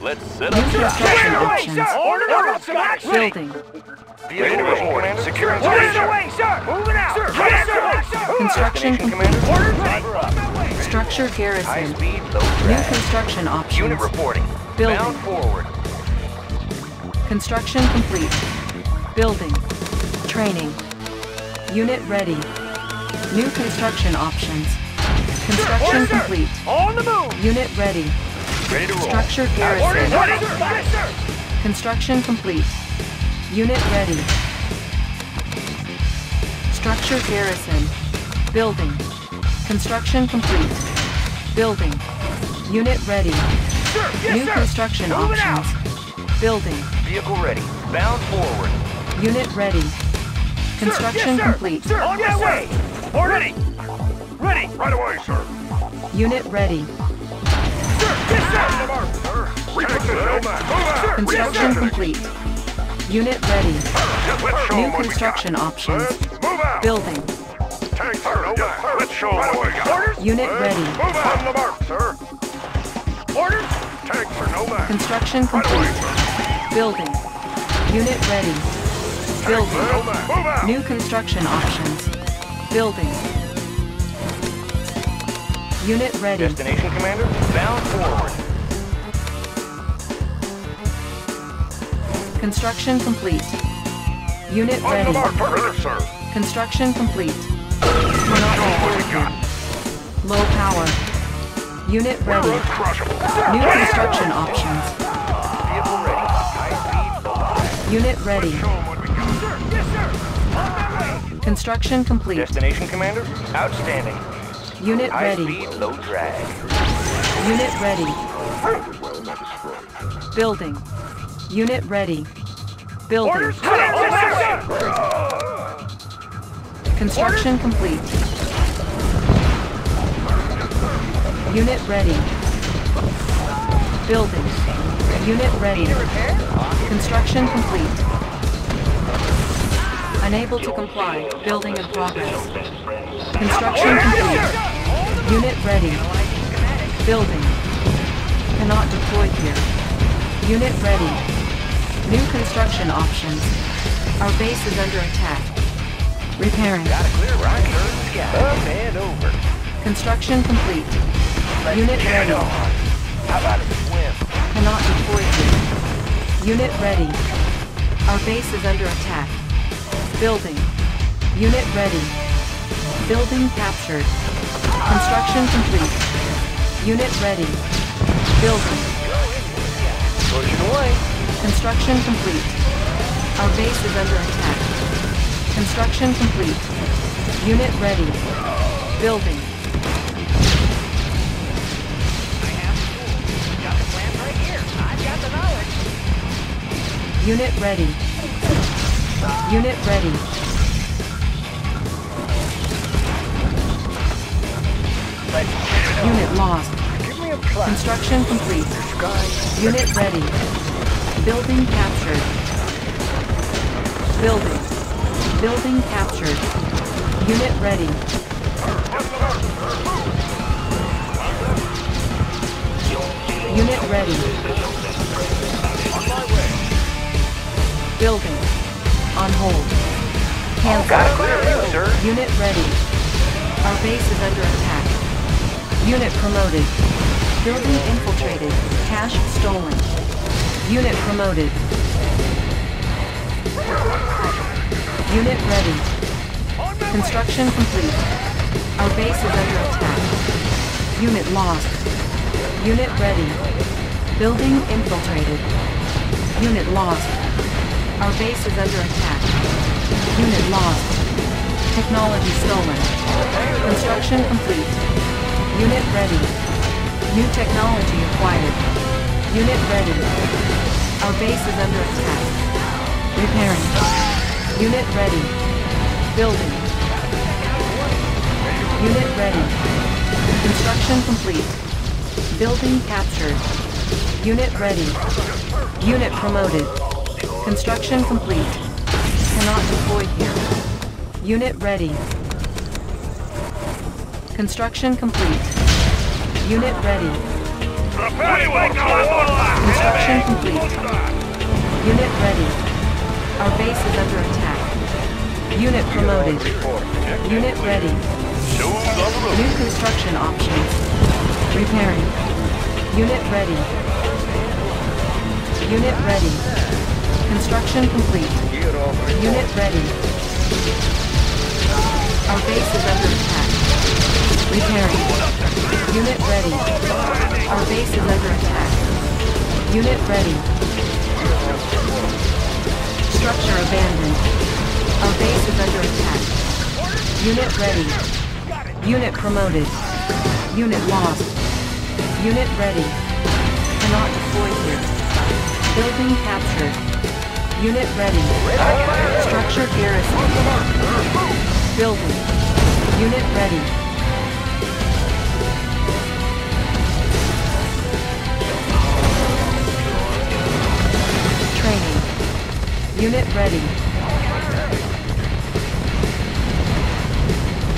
Let's set up shop. Order some action. Building. Ready to report. Securing station. Away, sir. Moving out. Sir. Construction complete. Order structure garrison. High speed, low drag. New construction options. Unit reporting. Building. Bound forward. Construction complete. Building. Training. Unit ready. New construction options. Construction complete. On the move. Unit ready. Ready to roll. Structure garrison. Construction complete. Unit ready. Structure garrison. Building. Construction complete. Building. Unit ready. New construction options. Building. Vehicle ready. Bound forward. Unit ready. Construction complete. On my way. Ready. Ready. Right away, sir. Unit ready. Construction complete. Unit ready. New construction options. Building. Unit ready. Construction complete. Building. Unit ready. Building. New construction options. Building. Unit ready. Destination, Commander. Bound forward. Construction complete. Unit ready. Construction complete. We're not low power. Unit ready. New construction options. Vehicle ready. High speed. Unit ready. Construction complete. Destination, Commander. Outstanding. Unit ready. Low drag. Unit ready. Building. Unit ready. Building. Construction complete. Unit ready. Building. Unit ready. Construction complete. Unable to comply. Building in progress. Construction complete. Unit ready. Building. Cannot deploy here. Unit ready. New construction options. Our base is under attack. Repairing. Up and over. Construction complete. Unit ready. How about a swim? Cannot deploy here. Unit ready. Our base is under attack. Building. Unit ready. Building captured. Construction complete. Unit ready. Building. Construction complete. Our base is under attack. Construction complete. Unit ready. Building. I have the tools. Got the plan right here. I've got the knowledge. Unit ready. Unit ready. Unit lost. Construction complete. Unit ready. Building captured. Building. Building captured. Unit ready. Unit ready. Building. On hold. Cancel. Unit ready. Our base is under attack. Unit promoted. Building infiltrated. Cash stolen. Unit promoted. Unit ready. Construction complete. Our base is under attack. Unit lost. Unit ready. Building infiltrated. Unit lost. Our base is under attack. Unit lost. Technology stolen. Construction complete. Unit ready. New technology acquired. Unit ready. Our base is under attack. Repairing. Unit ready. Building. Unit ready. Construction complete. Building captured. Unit ready. Unit promoted. Construction complete. Cannot deploy here. Unit ready. Construction complete. Unit ready. Construction complete. Unit ready. Our base is under attack. Unit promoted. Unit ready. New construction options. Repairing. Unit ready. Unit ready. Construction complete. Unit ready. Our base is under attack. Repairing. Unit ready. Our base is under attack. Unit ready. Structure abandoned. Our base is under attack. Unit ready. Unit promoted. Unit lost. Unit ready. Cannot deploy here. Building captured. Unit ready. Structure garrison. Building. Unit ready. Unit ready.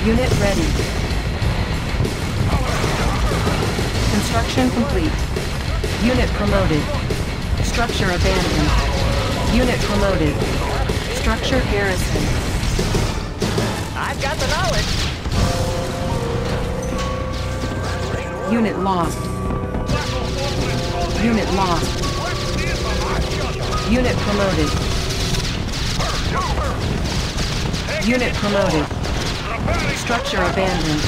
Unit ready. Construction complete. Unit promoted. Structure abandoned. Unit promoted. Structure garrison. I've got the knowledge. Unit lost. Unit lost. Unit promoted. Unit promoted. Structure abandoned.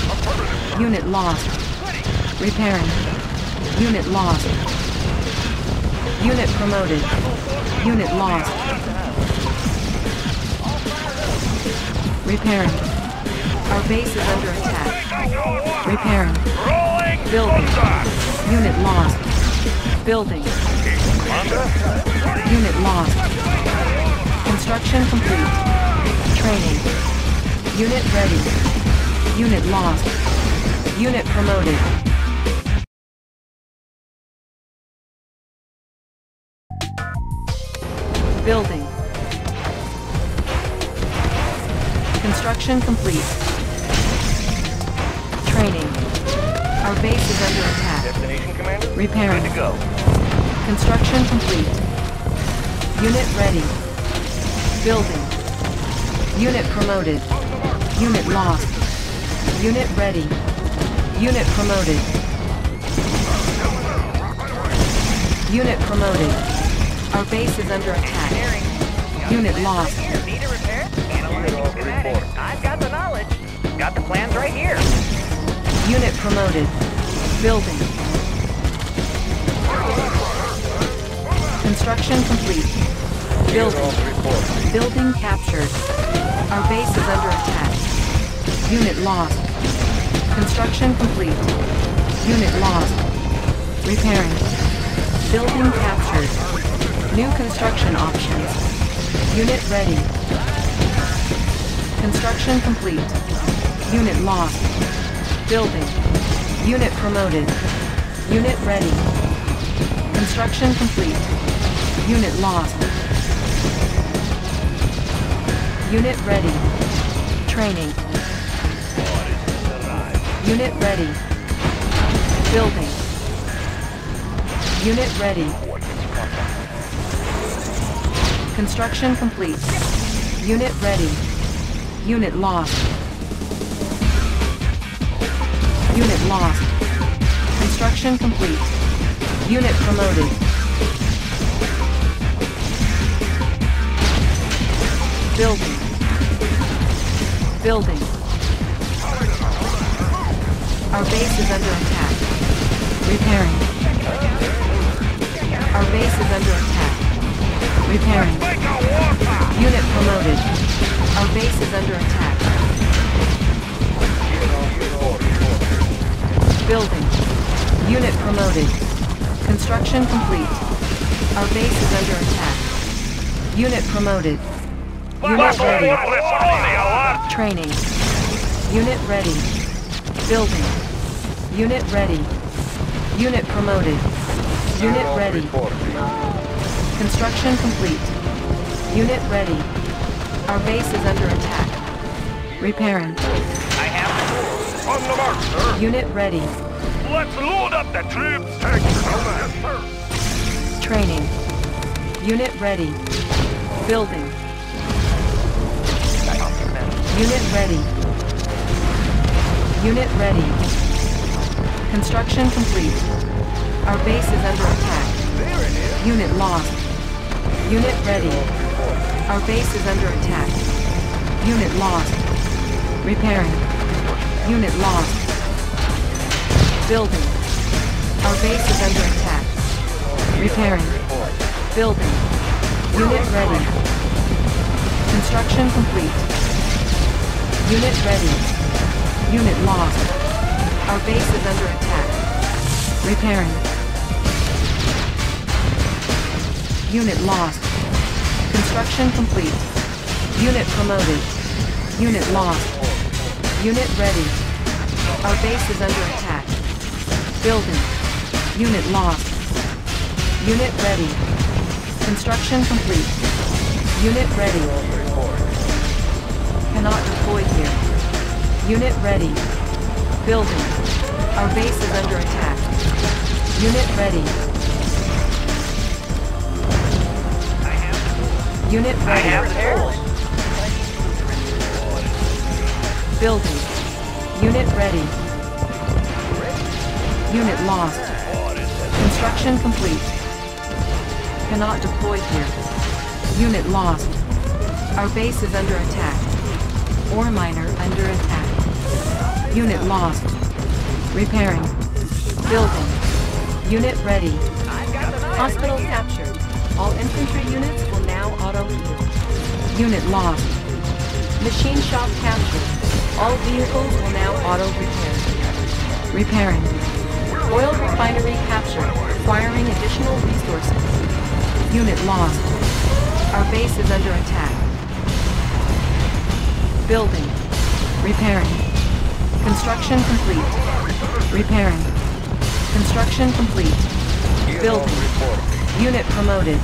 Unit lost. Repairing. Unit lost. Unit promoted. Unit lost. Repairing. Our base is under attack. Repairing. Building. Unit lost. Building. Unit lost. Construction complete. Training. Unit ready. Unit lost. Unit promoted. Building. Construction complete. Training. Our base is under attack. Destination, Commander. Repairing. Good to go. Construction complete. Unit ready. Building. Unit promoted. Unit lost. Unit ready. Unit promoted. Unit promoted. Our base is under attack. Unit lost. Need a repair? Analyzing schematics. I've got the knowledge. Got the plans right here. Unit promoted. Building. Construction complete. Building. Building captured. Our base is under attack. Unit lost. Construction complete. Unit lost. Repairing. Building captured. New construction options. Unit ready. Construction complete. Unit lost. Building. Unit promoted. Unit ready. Construction complete. Unit lost. Unit ready. Training. Unit ready. Building. Unit ready. Construction complete. Unit ready. Unit lost. Unit lost. Construction complete. Unit promoted. Building. Building. Our base is under attack. Repairing. Our base is under attack. Repairing. Unit promoted. Our base is under attack. Building. Unit promoted. Construction complete. Our base is under attack. Unit promoted. Unit ready. Training. Unit ready. Building. Unit ready. Unit promoted. Unit ready. Construction complete. Unit ready. Our base is under attack. Repairing. I have the tools. On the mark, sir. Unit ready. Let's load up the troops. Take cover. Training. Unit ready. Building. Unit ready. Unit ready. Construction complete. Our base is under attack. There it is. Unit lost. Unit ready. Our base is under attack. Unit lost. Repairing. Unit lost. Building. Our base is under attack. Repairing. Building. Unit ready. Construction complete. Unit ready. Unit lost. Our base is under attack. Repairing. Unit lost. Construction complete. Unit promoted. Unit lost. Unit ready. Our base is under attack. Building. Unit lost. Unit ready. Construction complete. Unit ready. Cannot deploy here. Unit ready. Building. Our base is under attack. Unit ready. Unit ready. Building. Unit ready. Unit lost. Construction complete. Cannot deploy here. Unit lost. Our base is under attack. Ore miner under attack. Unit lost. Repairing. Building. Unit ready. Hospital captured. All infantry units will now auto-heal. Unit lost. Machine shop captured. All vehicles will now auto-repair. Repairing. Oil refinery captured, requiring additional resources. Unit lost. Our base is under attack. Building. Repairing. Construction complete. Repairing. Construction complete. Building. Unit promoted.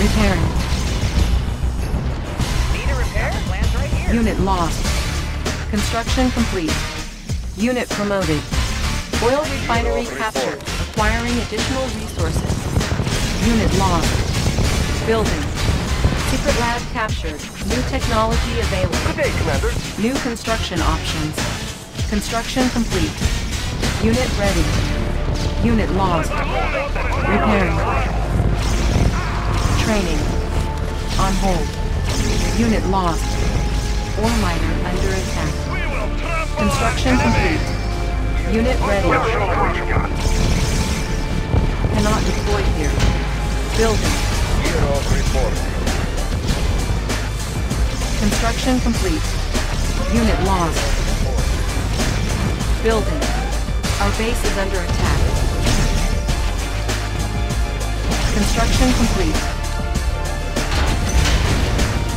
Repairing. Need a repair? Land's right here. Unit lost. Construction complete. Unit promoted. Oil refinery captured, acquiring additional resources. Unit lost. Building. Secret lab captured. New technology available. Good day, Commander. New construction options. Construction complete. Unit ready. Unit lost. Repairing. Training. On hold. Unit lost. Ore miner under attack. Construction complete. Unit ready. Cannot deploy here. Building. Construction complete. Unit lost. Building. Our base is under attack. Construction complete.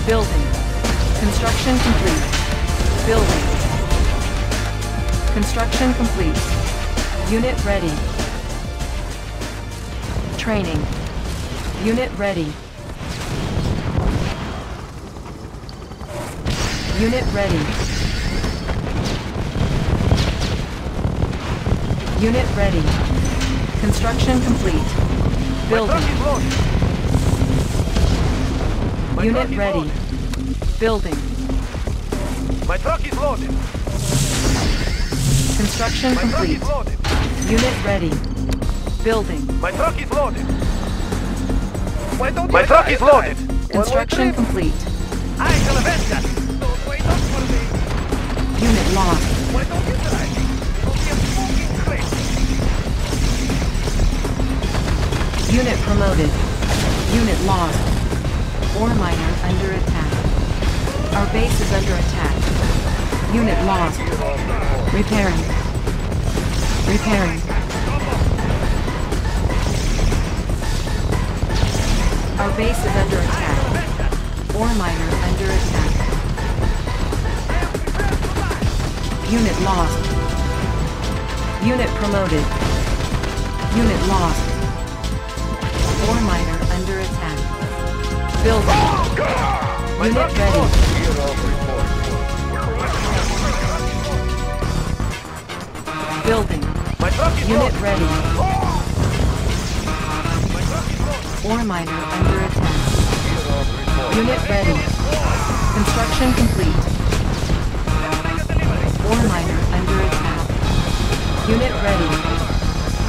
Building. Construction complete. Building. Construction complete. Unit ready. Training. Unit ready. Unit ready. Unit ready. Construction complete. Building. Unit ready. Building. My truck is loaded. Construction complete. Unit ready. Building. My truck is loaded. My truck is loaded. Construction complete. Unit lost. Unit promoted. Unit lost. Ore miner under attack. Our base is under attack. Unit lost. Repairing. Repairing. Our base is under attack. Ore miner under attack. Unit lost. Unit promoted. Unit lost. Ore miner under attack. Building. Unit ready. Building. My truck is Unit ready. Ore miner under attack. Unit ready. Construction complete. Ore miner under attack. Unit ready.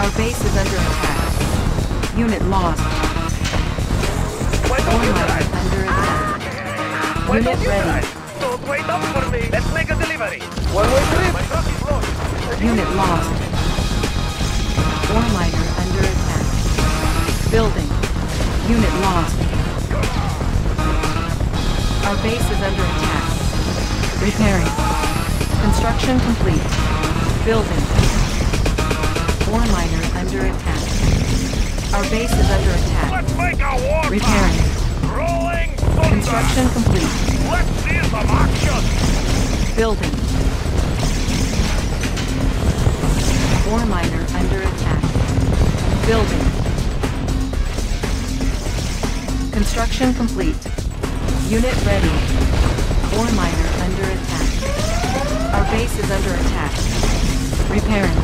Our base is under attack. Unit lost. Ore miner under attack. Unit ready. Don't wait up for me. Let's make a delivery. One-way trip. My truck is lost. Unit lost. Ore miner under attack. Building. Unit lost. Our base is under attack. Repairing. Construction complete. Building. Ore miner under attack. Our base is under attack. Let's make a war. Repairing. Rolling. Construction complete. Let's see some action. Building. Ore miner under attack. Building. Construction complete. Unit ready. Ore miner under attack. Our base is under attack. Repairing.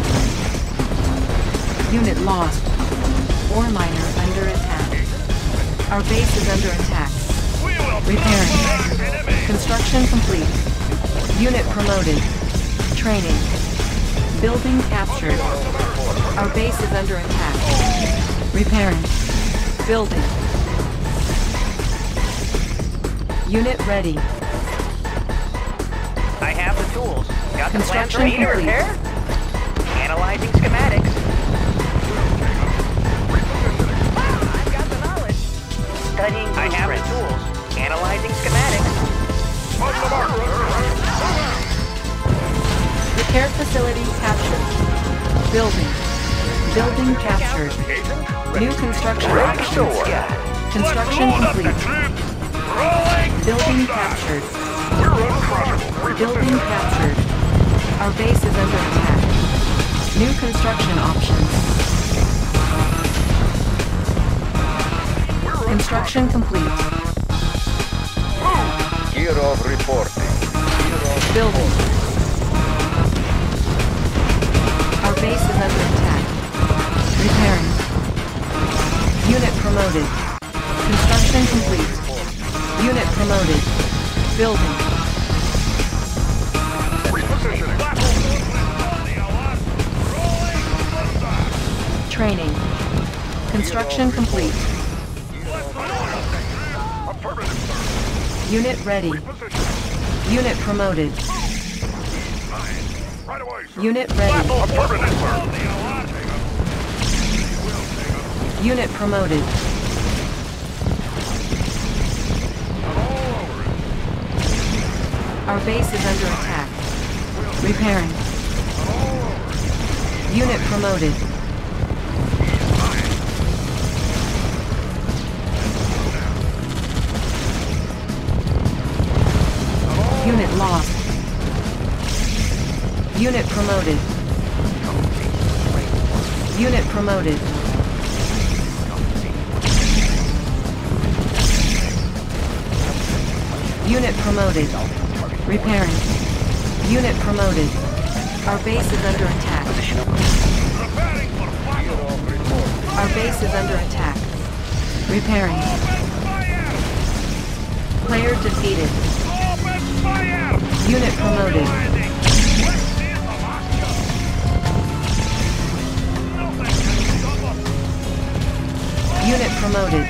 Unit lost. Ore miner under attack. Our base is under attack. Repairing. Construction complete. Unit promoted. Training. Building captured. Our base is under attack. Repairing. Building. Unit ready. I have the tools. Got the plan for meter repair. Analyzing schematics. I've got the knowledge. Studying. I have the tools. Analyzing schematics. On the mark. Repair facility captured. Building. Building captured. New construction options. Construction complete. Building captured. Building captured. Our base is under attack. New construction options. Construction complete. Year of reporting. Building. Base is under attack. Repairing. Unit promoted. Construction complete. Unit promoted. Building. Training. Construction complete. Unit ready. Unit promoted. Unit ready. Unit promoted. Our base is under attack. Repairing. Unit promoted. Unit lost. Unit promoted. Unit promoted. Unit promoted. Repairing. Unit promoted. Our base is under attack. Our base is under attack. Repairing. Player defeated. Unit promoted. Unit promoted.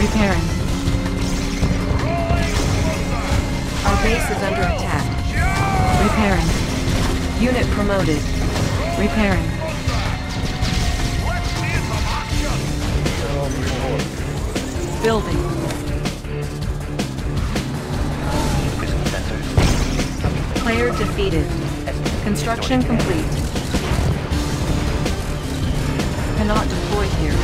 Repairing. Our base is under attack. Repairing. Unit promoted. Repairing. Building. Player defeated. Construction complete. Cannot deploy here.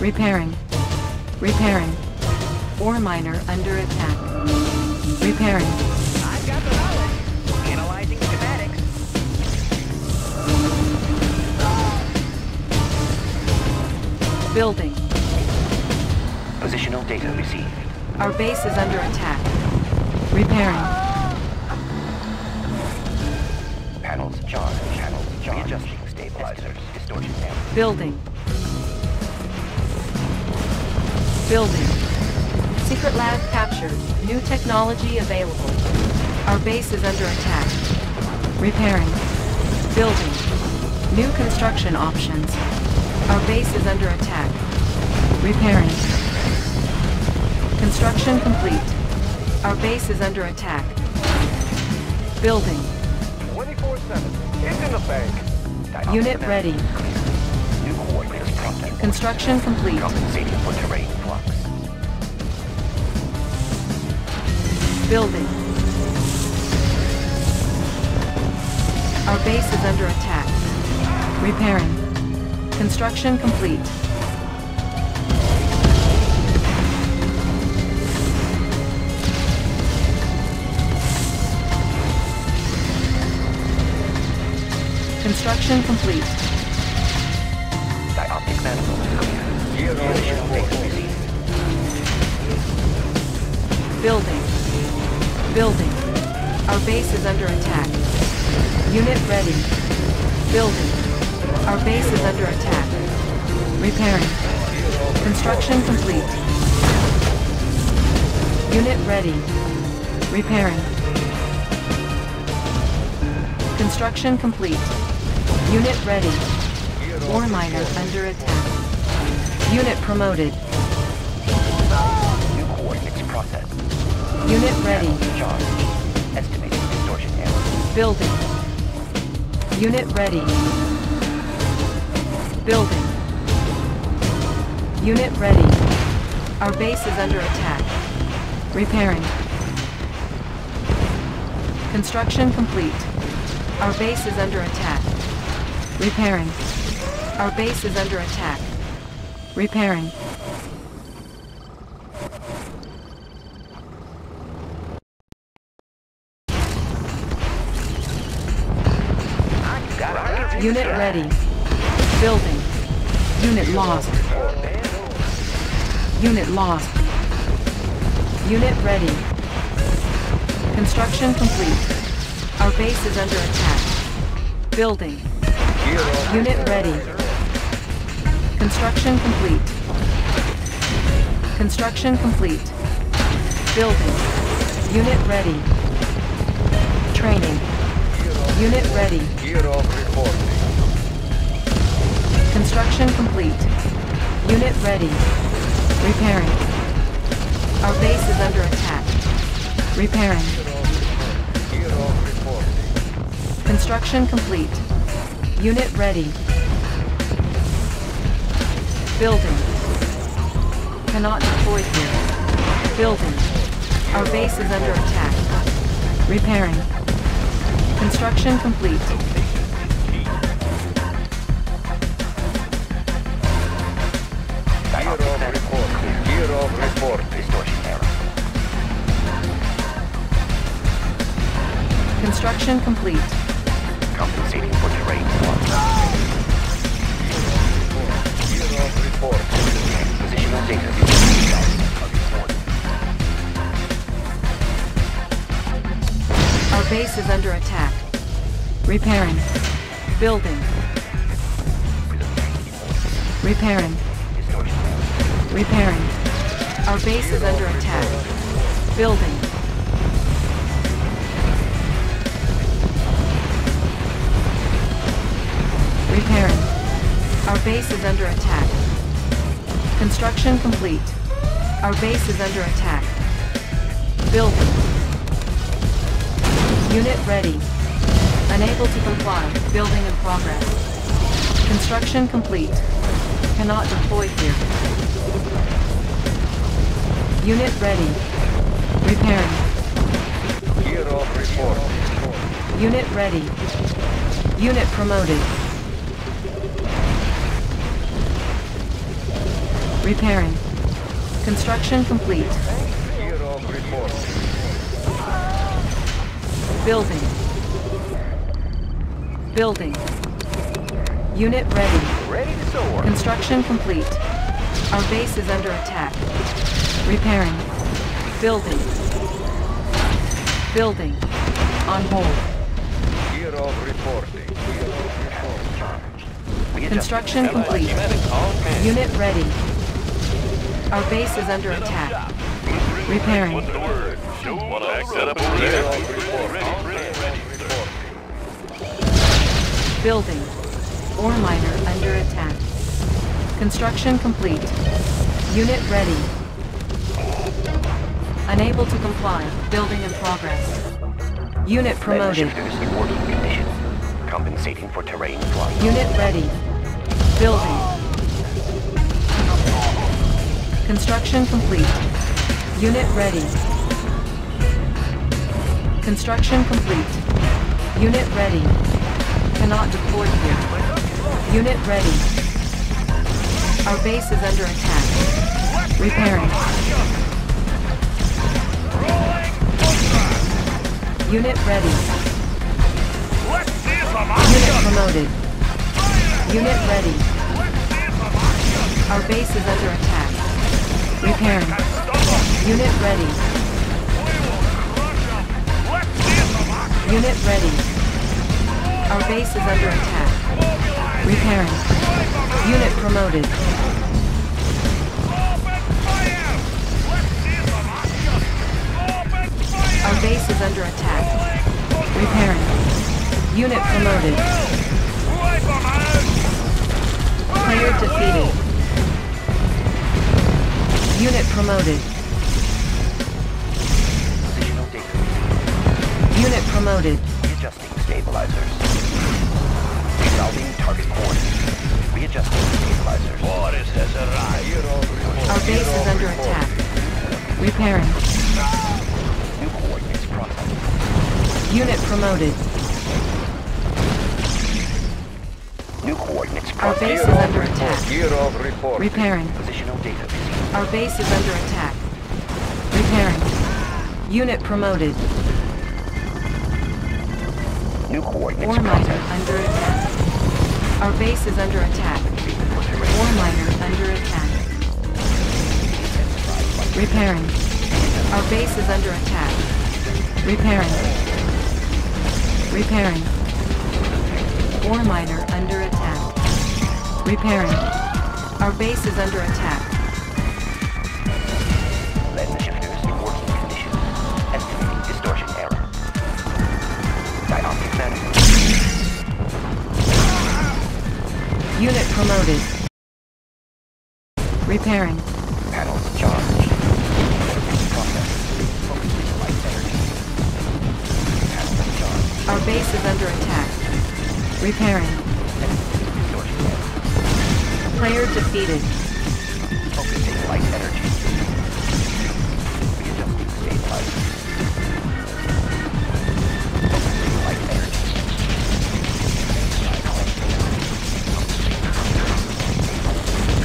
Repairing. Repairing. Ore miner under attack. Repairing. I've got the knowledge. Analyzing schematics. Building. Positional data received. Our base is under attack. Repairing. Panels charged. Channels charged. Readjusting stabilizers. Distortion damage. Building. Building. Secret lab captured. New technology available. Our base is under attack. Repairing. Building. New construction options. Our base is under attack. Repairing. Construction complete. Our base is under attack. Building. 24/7. It's in the bank. Unit ready. New coordinates prompted. Construction complete. Compensating for terrain flux. Building. Our base is under attack. Repairing. Construction complete. Construction complete. Dioptic manifold clear. Positional data received. Building. Building. Our base is under attack. Unit ready. Building. Our base is under attack. Repairing. Construction complete. Unit ready. Repairing. Construction complete. Unit ready. Ore miner under attack. Unit promoted. New coordinates processed. Unit ready. Estimated distortion error. Building. Unit ready. Building. Unit ready. Our base is under attack. Repairing. Construction complete. Our base is under attack. Repairing. Our base is under attack. Repairing. Unit ready. Building. Unit lost. Unit lost. Unit ready. Construction complete. Our base is under attack. Building. Unit ready. Construction complete. Construction complete. Building. Unit ready. Training. Unit ready. Construction complete. Unit ready. Repairing. Our base is under attack. Repairing. Construction complete. Unit ready. Building. Cannot deploy here. Building. Our base is under attack. Repairing. Construction complete. Report distortion error. Construction complete. Compensating for terrain flux. Report. Positional data received. Our base is under attack. Repairing. Building. Repairing. Repairing. Our base is under attack. Building. Repairing. Our base is under attack. Construction complete. Our base is under attack. Building. Unit ready. Unable to comply. Building in progress. Construction complete. Cannot deploy here. Unit ready. Repairing. Unit ready. Unit promoted. Repairing. Construction complete. Building. Building. Unit ready. Construction complete. Our base is under attack. Repairing. Building. Building. On hold. Hero reporting. Construction complete. Unit ready. Our base is under attack. Repairing. Building. Ore miner under attack. Construction complete. Unit ready. Unable to comply. Building in progress. Unit promoted. Compensating for terrain flight. Unit ready. Building. Construction complete. Unit ready. Construction complete. Unit ready. Cannot deploy here. Unit ready. Our base is under attack. Repairing. Unit ready. Unit promoted. Unit ready. Our base is under attack. Repairing. Unit ready. Unit ready. Our base is under attack. Repairing. Unit promoted. Our base is under attack. Repairing. Unit promoted. Player defeated. Unit promoted. Unit promoted. Readjusting stabilizers. Resolving target coordinates. Readjusting stabilizers. Our base is under attack. Repairing. New coordinates processed. Unit promoted. New coordinates. Our base is under attack. Repairing. Our base is under attack. Repairing. Unit promoted. New coordinates. Ore miner under attack. Our base is under attack. Ore miner under attack. Repairing. Our base is under attack. Repairing. Repairing. Ore miner under attack. Repairing. Our base is under attack. Lead shifters in working condition. Estimating distortion error. Dioptic management. Unit promoted. Repairing. Panels charged. Process. Focus light energy. Panels charged. Our base is under attack. Repairing. Player defeated. Focusing light energy. Readjusting stabilizers. Focusing light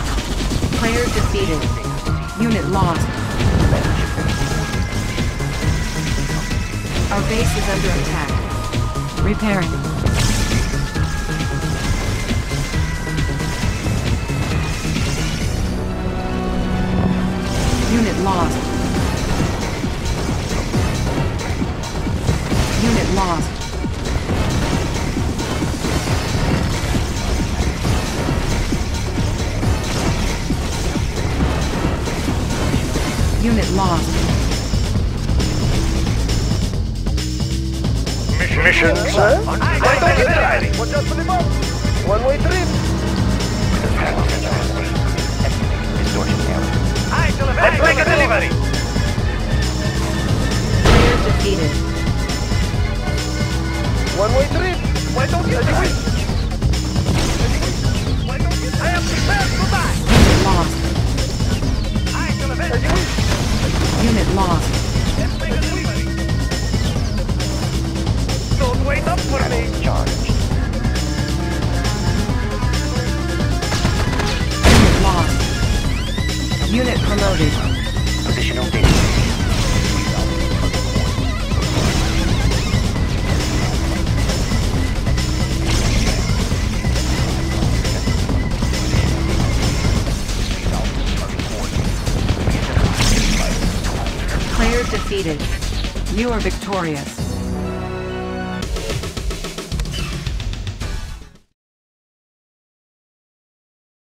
energy. Player defeated. Unit lost. Our base is under attack. Repairing. Unit lost. Unit lost. Unit lost. Mission, sir? Watch out for the bomb. One-way trip. Let's make a delivery! Player defeated. One-way trip! Why don't you do it? Why don't you? I am prepared to die! Unit lost. I am prepared to die! Unit lost. Let's make a delivery! Don't wait up for me! Unit lost. Unit promoted. Positional data. Player defeated. You are victorious.